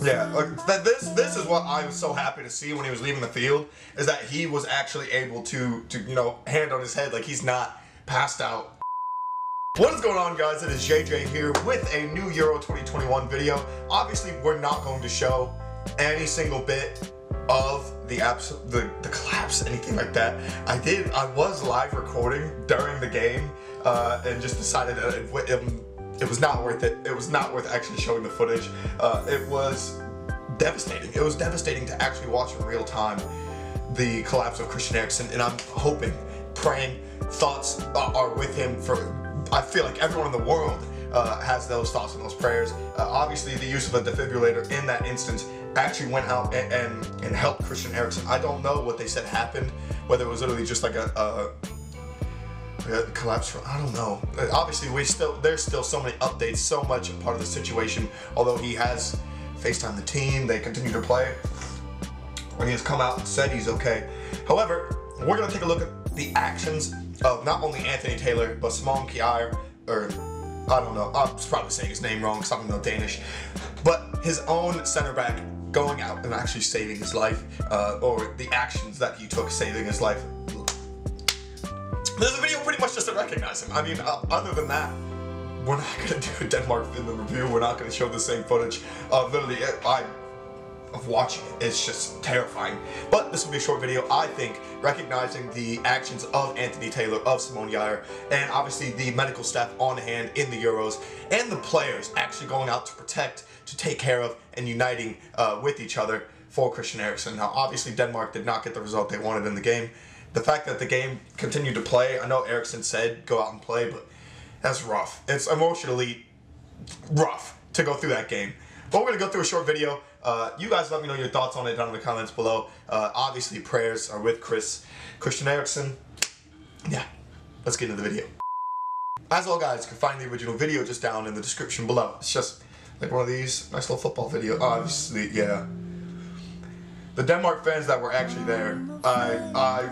Yeah, like this is what I was so happy to see when he was leaving the field, is that he was actually able to you know, hand on his head, like he's not passed out. What is going on, guys? It is JJ here with a new Euro 2021 video. Obviously, we're not going to show any single bit of the collapse, anything like that. I was live recording during the game and just decided that it was not worth it. It was not worth actually showing the footage. It was devastating. It was devastating to actually watch in real time the collapse of Christian Eriksen, and I'm hoping, praying, thoughts are with him. I feel like everyone in the world has those thoughts and those prayers. Obviously, the use of a defibrillator in that instance actually went out and helped Christian Eriksen. I don't know what they said happened, whether it was literally just like a collapse from, I don't know. Obviously, there's still so many updates, so much a part of the situation. Although he has FaceTimed the team, they continue to play, and he has come out and said he's okay. However, we're gonna take a look at the actions of not only Anthony Taylor, but Simon Kjaer, or I don't know, I'm probably saying his name wrong because I don't know Danish, but his own center back going out and actually saving his life, or the actions that he took saving his life. There's a video pretty much just to recognize him. I mean, other than that, we're not going to do a Denmark-Finland review, we're not going to show the same footage of literally, of watching it. It's just terrifying. But this will be a short video, I think, recognizing the actions of Anthony Taylor, of Simon Kjaer, and obviously the medical staff on hand in the Euros, and the players actually going out to protect, to take care of, and uniting with each other for Christian Eriksen. Now, obviously, Denmark did not get the result they wanted in the game. The fact that the game continued to play, I know Eriksen said go out and play, but that's rough. It's emotionally rough to go through that game. But we're going to go through a short video. You guys let me know your thoughts on it down in the comments below. Obviously, prayers are with Christian Eriksen. Yeah, let's get into the video. As all guys, you can find the original video just down in the description below. It's just like one of these nice little football videos. Obviously, yeah. The Denmark fans that were actually there, I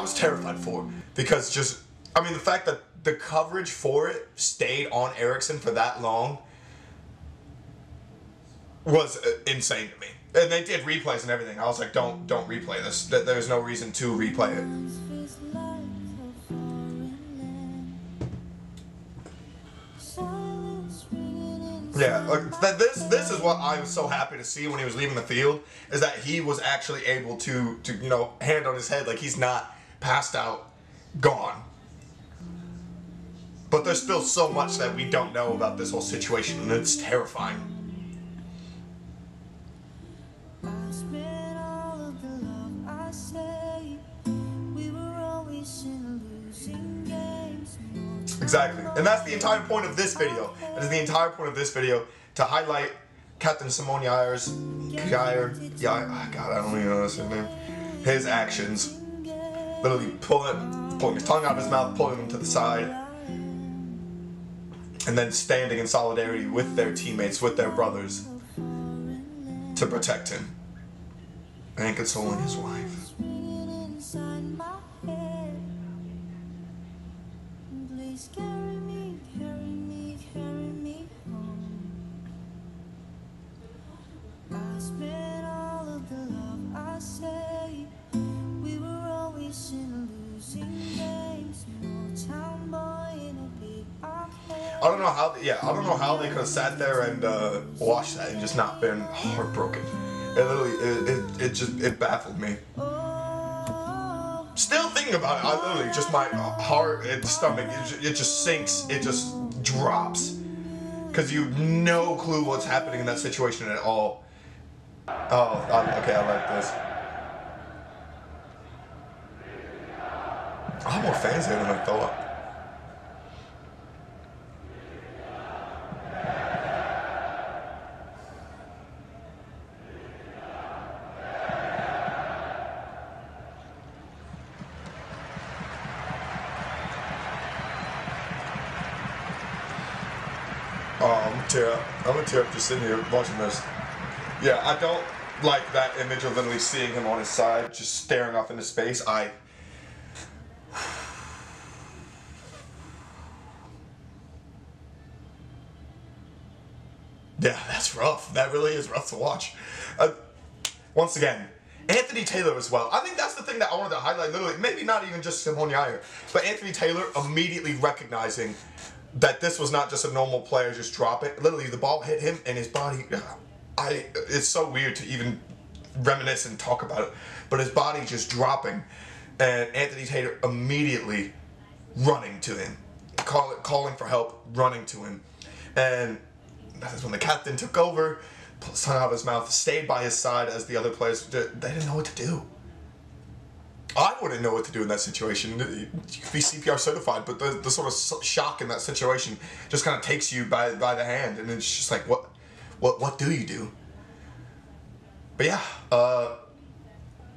was terrified for, because just, I mean, the fact that the coverage for it stayed on Eriksen for that long was insane to me. And they did replays and everything. I was like, don't replay this. There's no reason to replay it. Yeah, like this is what I was so happy to see when he was leaving the field, is that he was actually able to you know, hand on his head, like he's not passed out, gone. But there's still so much that we don't know about this whole situation, and it's terrifying. Exactly, and that's the entire point of this video. That is the entire point of this video, to highlight Captain Simon Kjaer's, I don't even know his name, his actions. Literally pulling his tongue out of his mouth, pulling him to the side, and then standing in solidarity with their teammates, with their brothers, to protect him, and consoling his wife. I don't know how. I don't know how they could have sat there and watched that and just not been heartbroken. It literally, it just, it baffled me. Still thinking about it, I literally just, my heart and stomach, it just sinks. It just drops, because you have no clue what's happening in that situation at all. Oh, okay, I like this. I have more fans here than I thought. I'm gonna tear up just sitting here watching this. Yeah, I don't like that image of literally seeing him on his side, just staring off into space. Yeah, that's rough. That really is rough to watch. Once again, Anthony Taylor as well. I think that's the thing that I wanted to highlight, literally, maybe not even just Simon Kjaer, but Anthony Taylor immediately recognizing that this was not just a normal player just drop it. Literally, the ball hit him and his body, it's so weird to even reminisce and talk about it, but his body just dropping and Anthony Taylor immediately running to him, calling for help, running to him. And that is when the captain took over, pulled his tongue out of his mouth, stayed by his side as the other players did. They didn't know what to do. I wouldn't know what to do in that situation. You could be CPR certified, but the sort of shock in that situation just kind of takes you by the hand, and it's just like, what do you do? But yeah,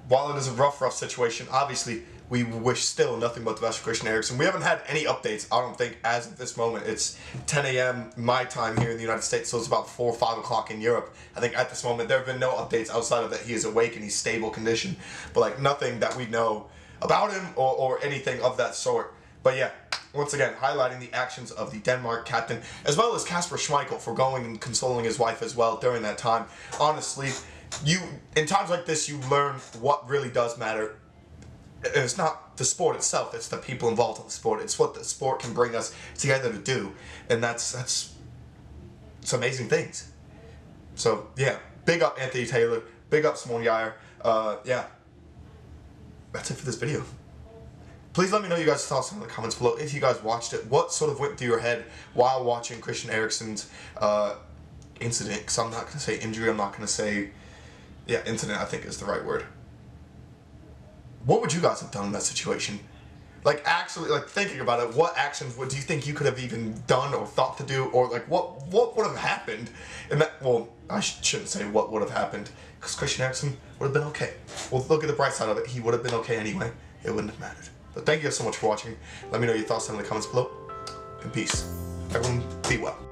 while it is a rough situation, obviously we wish still nothing but the best for Christian Eriksen. We haven't had any updates, I don't think, as of this moment. It's 10 a.m. my time here in the United States, so it's about 4 or 5 o'clock in Europe. I think at this moment there have been no updates outside of that he is awake and he's stable condition. But like nothing that we know about him or anything of that sort. But yeah, once again, highlighting the actions of the Denmark captain, as well as Kasper Schmeichel for going and consoling his wife as well during that time. Honestly, in times like this, you learn what really does matter. It's not the sport itself, it's the people involved in the sport. It's what the sport can bring us together to do. And that's some amazing things. So, yeah, big up Anthony Taylor, big up Simon Kjaer. Yeah, that's it for this video. Please let me know your guys' thoughts in the comments below. If you guys watched it, what sort of went through your head while watching Christian Eriksen's incident? Because I'm not going to say injury, I'm not going to say... Yeah, incident I think is the right word. What would you guys have done in that situation? Like, actually, like, thinking about it, what actions do you think you could have even done or thought to do? Or, like, what would have happened? And that, well, I shouldn't say what would have happened, because Christian Eriksen would have been okay. Well, look at the bright side of it. He would have been okay anyway. It wouldn't have mattered. But thank you guys so much for watching. Let me know your thoughts down in the comments below. And peace. Everyone, be well.